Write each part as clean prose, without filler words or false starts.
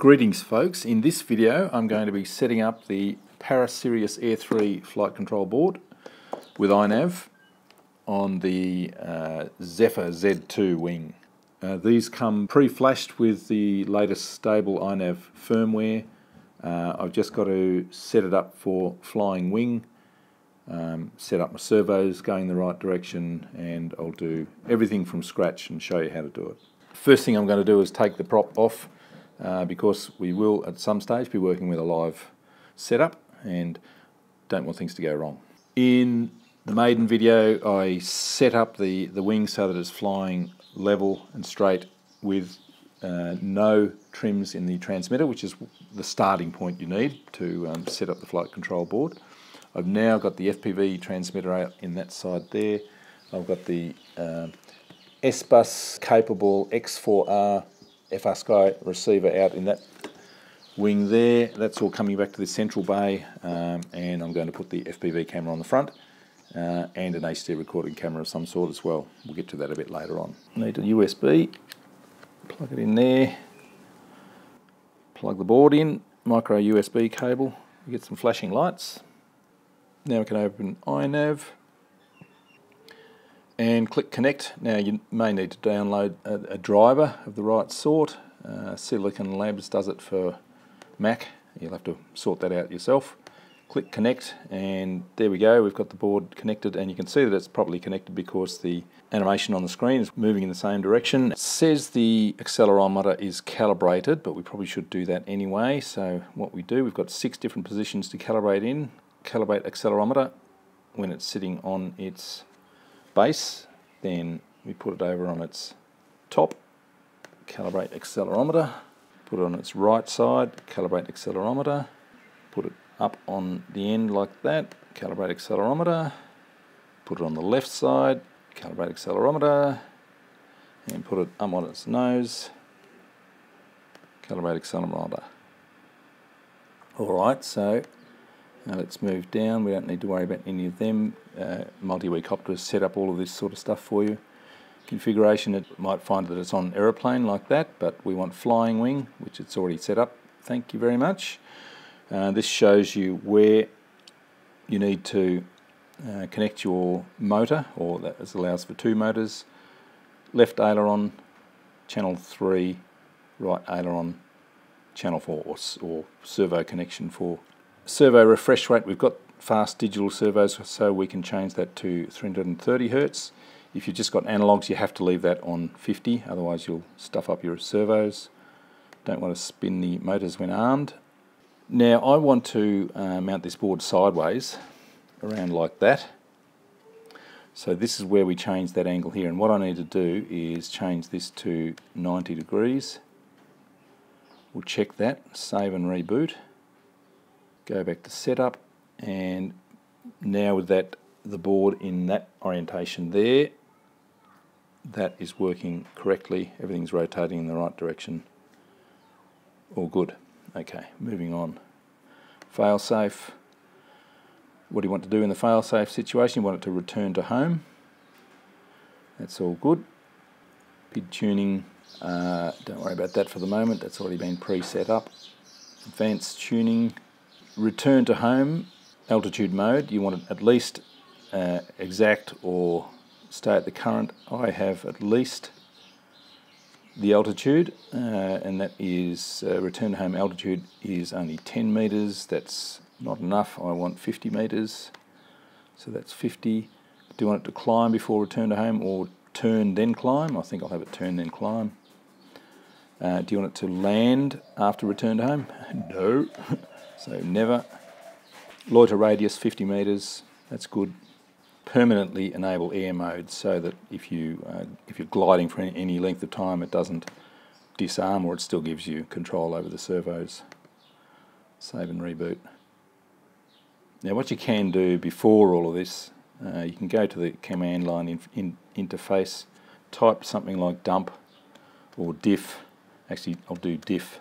Greetings folks, in this video I'm going to be setting up the Parasirius Air 3 flight control board with iNAV on the Zephyr Z2 wing. These come pre-flashed with the latest stable iNAV firmware. I've just got to set it up for flying wing, set up my servos going the right direction, and I'll do everything from scratch and show you how to do it. First thing I'm going to do is take the prop off, because we will at some stage be working with a live setup and don't want things to go wrong. In the maiden video I set up the wing so that it's flying level and straight with no trims in the transmitter, which is the starting point you need to set up the flight control board. I've now got the FPV transmitter out in that side there. I've got the S-Bus capable X4R FR Sky receiver out in that wing there. That's all coming back to the central bay, and I'm going to put the FPV camera on the front and an HD recording camera of some sort as well. We'll get to that a bit later on. Need a USB, plug it in there, plug the board in, micro USB cable, we get some flashing lights. Now we can open iNav and click connect. Now you may need to download a driver of the right sort. Silicon Labs does it for Mac. You'll have to sort that out yourself. Click connect and there we go. We've got the board connected and you can see that it's properly connected because the animation on the screen is moving in the same direction. It says the accelerometer is calibrated, but we probably should do that anyway. So what we do, we've got 6 different positions to calibrate in. Calibrate accelerometer when it's sitting on its base, then we put it over on its top, calibrate accelerometer, put it on its right side, calibrate accelerometer, put it up on the end like that, calibrate accelerometer, put it on the left side, calibrate accelerometer, and put it up on its nose, calibrate accelerometer. Alright, so now let's move down. We don't need to worry about any of them. MultiWiiCopter has set up all of this sort of stuff for you. Configuration, it might find that it's on aeroplane like that, but we want flying wing, which it's already set up. Thank you very much. This shows you where you need to connect your motor, or that allows for 2 motors. Left aileron, channel 3, right aileron, channel 4, or servo connection 4. Servo refresh rate, we've got fast digital servos, so we can change that to 330 Hz. If you've just got analogs, you have to leave that on 50, otherwise you'll stuff up your servos. Don't want to spin the motors when armed. Now I want to mount this board sideways, around like that. So this is where we change that angle here, and what I need to do is change this to 90 degrees. We'll check that, save and reboot. Go back to setup, and now with that, the board in that orientation there, that is working correctly. Everything's rotating in the right direction. All good. Okay, moving on. Failsafe. What do you want to do in the failsafe situation? You want it to return to home. That's all good. PID tuning, don't worry about that for the moment. That's already been pre-set up. Advanced tuning. Return to home, altitude mode, you want it at least exact or stay at the current. I have at least the altitude, and that is return to home altitude is only 10 metres. That's not enough. I want 50 metres, so that's 50. Do you want it to climb before return to home or turn then climb? I think I'll have it turn then climb. Do you want it to land after return to home? No. So never. Loiter radius 50 metres, that's good. Permanently enable air mode so that if you're gliding for any length of time, it doesn't disarm, or it still gives you control over the servos. Save and reboot. Now what you can do before all of this, you can go to the command line interface, type something like dump or diff. Actually I'll do diff,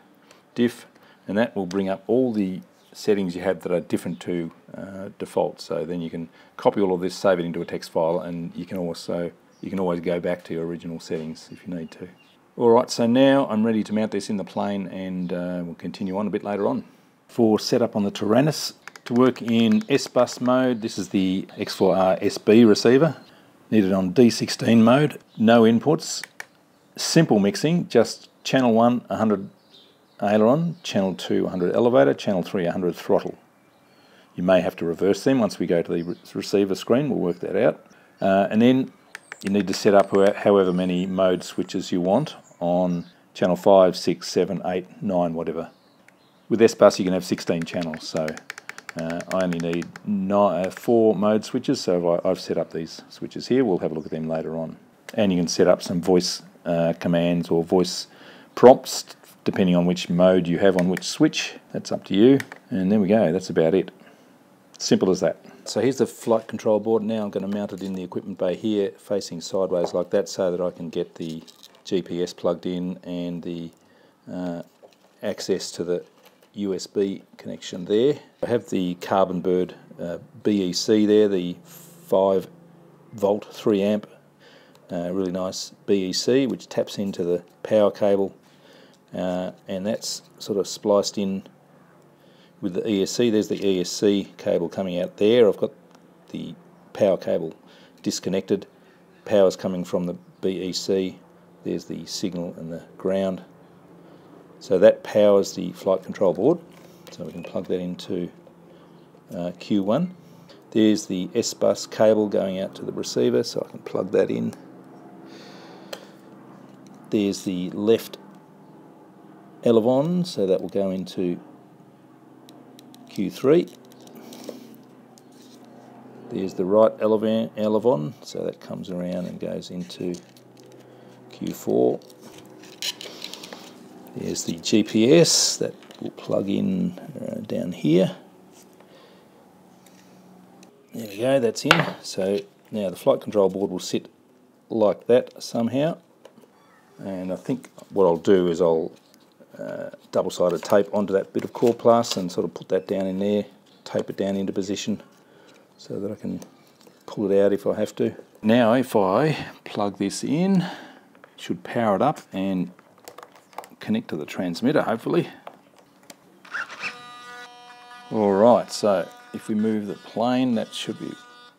and that will bring up all the settings you have that are different to default. So then you can copy all of this, save it into a text file, and you can always go back to your original settings if you need to. Alright, so now I'm ready to mount this in the plane, and we'll continue on a bit later on. For setup on the Tyrannus, to work in S-Bus mode, this is the X4R SB receiver. Needed on D16 mode, no inputs, simple mixing, just channel 1 100 aileron, channel 2 100 elevator, channel 3 100 throttle. You may have to reverse them once we go to the receiver screen, we'll work that out. And then you need to set up however many mode switches you want on channel 5, 6, 7, 8, 9, whatever. With S-Bus you can have 16 channels, so I only need 4 mode switches, so I've set up these switches here. We'll have a look at them later on. And you can set up some voice commands or voice prompts depending on which mode you have on which switch. That's up to you. And there we go, that's about it. Simple as that. So here's the flight control board. Now I'm going to mount it in the equipment bay here, facing sideways like that, so that I can get the GPS plugged in and the access to the USB connection there. I have the Carbon Bird BEC there, the 5-volt 3-amp really nice BEC, which taps into the power cable, and that's sort of spliced in with the ESC. There's the ESC cable coming out there. I've got the power cable disconnected. Power's coming from the BEC. There's the signal and the ground. So that powers the flight control board, so we can plug that into Q1. There's the S-Bus cable going out to the receiver, so I can plug that in. There's the left elevon, so that will go into Q3. There's the right elevon, so that comes around and goes into Q4. There's the GPS that will plug in down here. There we go, that's in. So now the flight control board will sit like that somehow. And I think what I'll do is I'll double-sided tape onto that bit of coroplast and sort of put that down in there, tape it down into position so that I can pull it out if I have to. Now if I plug this in, it should power it up and connect to the transmitter, hopefully. Alright, so if we move the plane, that should be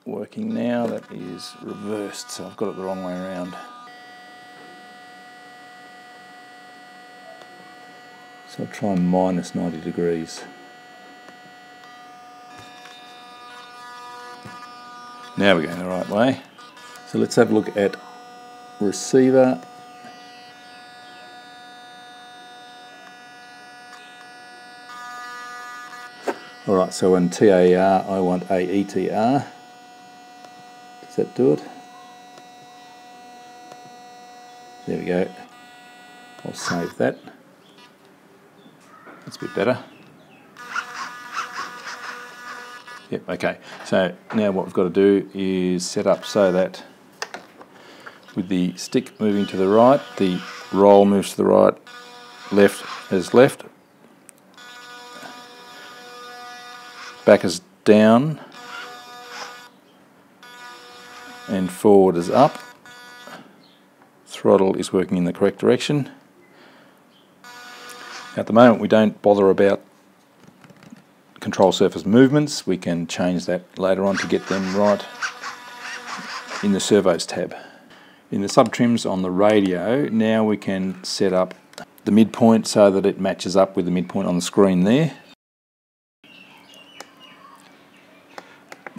working now. That is reversed, so I've got it the wrong way around. So I'll try minus 90 degrees. Now we're going the right way. So let's have a look at receiver. Alright, so on TAER I want AETR. Does that do it? There we go. I'll save that. That's a bit better. Yep, okay. So now what we've got to do is set up so that with the stick moving to the right, the roll moves to the right, left is left, back is down, and forward is up. Throttle is working in the correct direction. At the moment we don't bother about control surface movements. We can change that later on to get them right in the servos tab. In the subtrims on the radio, now we can set up the midpoint so that it matches up with the midpoint on the screen there.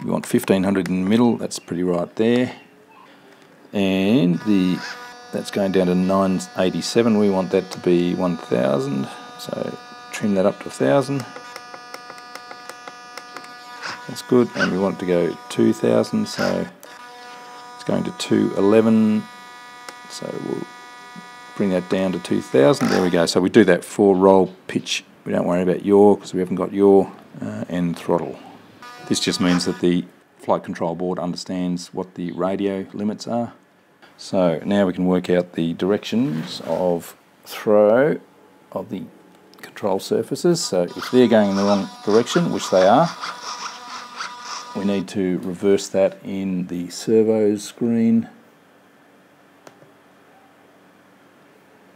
We want 1500 in the middle, that's pretty right there. And that's going down to 987, we want that to be 1000, so trim that up to 1000. That's good, and we want it to go 2000, so it's going to 211, so we'll bring that down to 2000, there we go. So we do that for roll, pitch, we don't worry about yaw because we haven't got yaw, and throttle. This just means that the flight control board understands what the radio limits are. So now we can work out the directions of throw of the control surfaces. So if they're going in the wrong direction, which they are, we need to reverse that in the servo screen.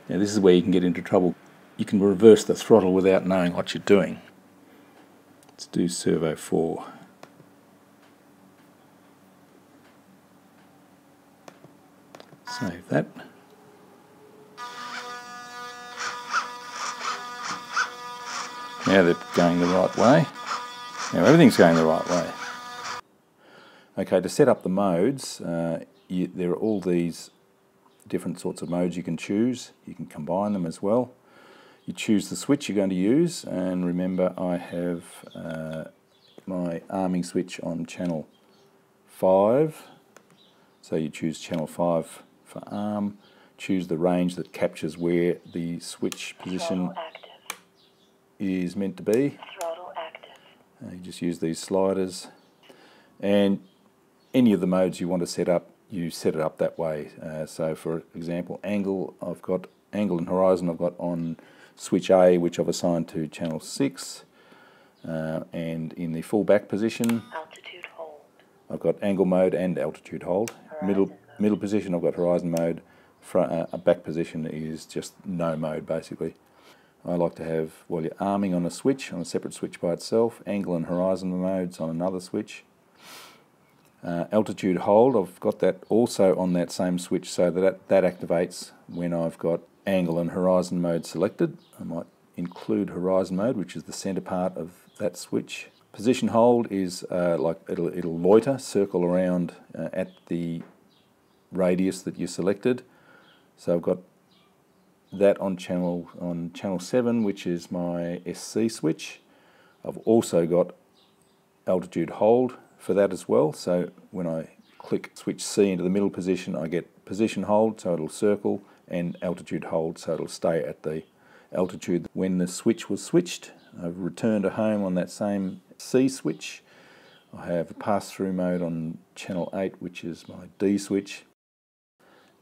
Now this is where you can get into trouble. You can reverse the throttle without knowing what you're doing. Let's do servo 4. Save that. Now they're going the right way. Now everything's going the right way. Okay, to set up the modes, there are all these different sorts of modes you can choose. You can combine them as well. You choose the switch you're going to use, and remember I have my arming switch on channel 5. So you choose channel 5 for arm. Choose the range that captures where the switch position is meant to be. You just use these sliders, and any of the modes you want to set up, you set it up that way. So for example, angle, I've got angle and horizon, I've got on switch A, which I've assigned to channel 6, and in the full back position, altitude hold, I've got angle mode and altitude hold. Middle position, I've got horizon mode. Back position is just no mode basically. I like to have, well, you're arming on a switch, on a separate switch by itself, angle and horizon modes on another switch. Altitude hold, I've got that also on that same switch, so that activates when I've got angle and horizon mode selected. I might include horizon mode, which is the center part of that switch. Position hold is like it'll loiter, circle around at the radius that you selected. So I've got that on channel 7, which is my SC switch. I've also got altitude hold for that as well, so when I click switch C into the middle position, I get position hold, so it'll circle, and altitude hold, so it'll stay at the altitude when the switch was switched. I've returned to home on that same C switch. I have a pass-through mode on channel 8, which is my D switch,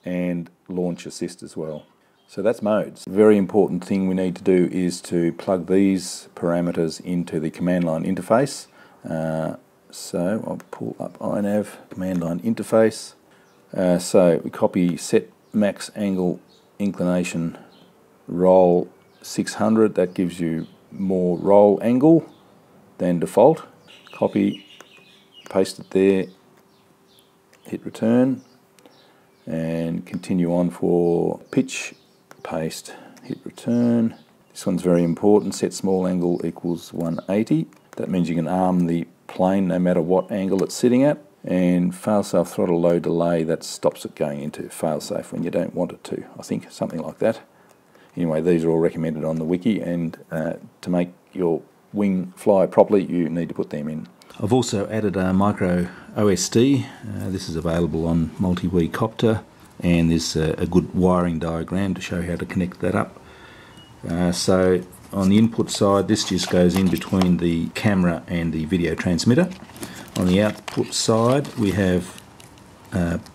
and launch assist as well. So that's modes. The very important thing we need to do is to plug these parameters into the command line interface. So I'll pull up iNAV, command line interface. So we copy set max angle inclination roll 600. That gives you more roll angle than default. Copy, paste it there, hit return, and continue on for pitch. Paste, hit return. This one's very important, set small angle equals 180. That means you can arm the plane no matter what angle it's sitting at. And failsafe throttle low delay, that stops it going into failsafe when you don't want it to, I think, something like that. Anyway, these are all recommended on the wiki, and to make your wing fly properly you need to put them in. I've also added a micro OSD. This is available on MultiWiiCopter, and there's a good wiring diagram to show how to connect that up. So on the input side, this just goes in between the camera and the video transmitter. On the output side we have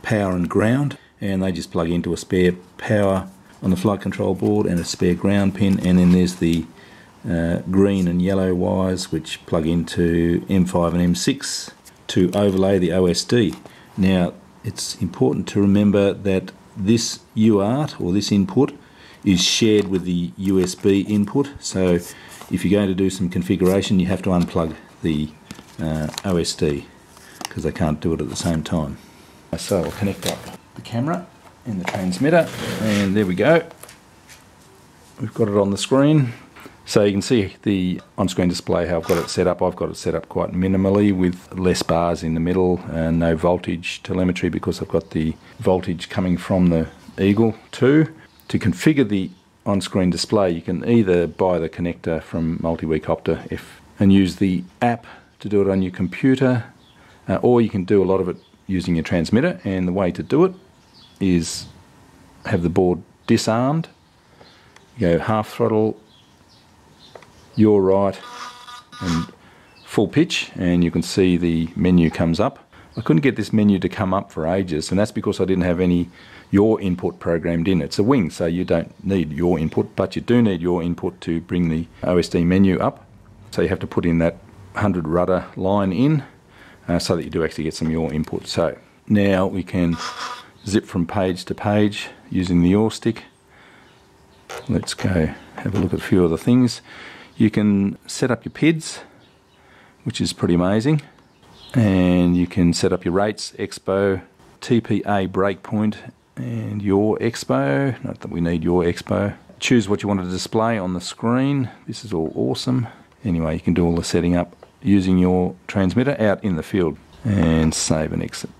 power and ground, and they just plug into a spare power on the flight control board and a spare ground pin, and then there's the green and yellow wires which plug into M5 and M6 to overlay the OSD. Now it's important to remember that this UART, or this input, is shared with the USB input, so if you're going to do some configuration you have to unplug the OSD because they can't do it at the same time. So I'll connect up the camera and the transmitter, and there we go, we've got it on the screen. So you can see the on-screen display, how I've got it set up. I've got it set up quite minimally with less bars in the middle, and no voltage telemetry because I've got the voltage coming from the Eagle 2. To configure the on-screen display, you can either buy the connector from MultiWiiCopter and use the app to do it on your computer, or you can do a lot of it using your transmitter, and the way to do it is have the board disarmed. You go half throttle, your right, and full pitch, and you can see the menu comes up. I couldn't get this menu to come up for ages, and that's because I didn't have any your input programmed in. It's a wing, so you don't need your input, but you do need your input to bring the OSD menu up. So you have to put in that 100 rudder line in so that you do actually get some your input. So now we can zip from page to page using the yaw stick, Let's go have a look at a few other things. You can set up your PIDs, which is pretty amazing, and you can set up your rates, expo, TPA breakpoint, and your expo. Not that we need your expo. Choose what you want to display on the screen. This is all awesome. Anyway, you can do all the setting up using your transmitter out in the field, and save and exit.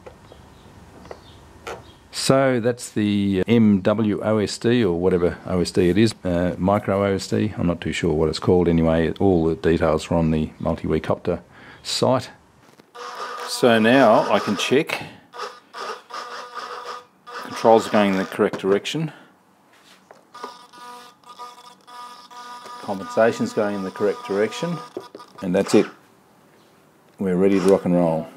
So that's the MWOSD, or whatever OSD it is, micro OSD, I'm not too sure what it's called. Anyway, all the details are on the MultiWiiCopter site. So now I can check controls are going in the correct direction, compensation's going in the correct direction, and that's it. We're ready to rock and roll.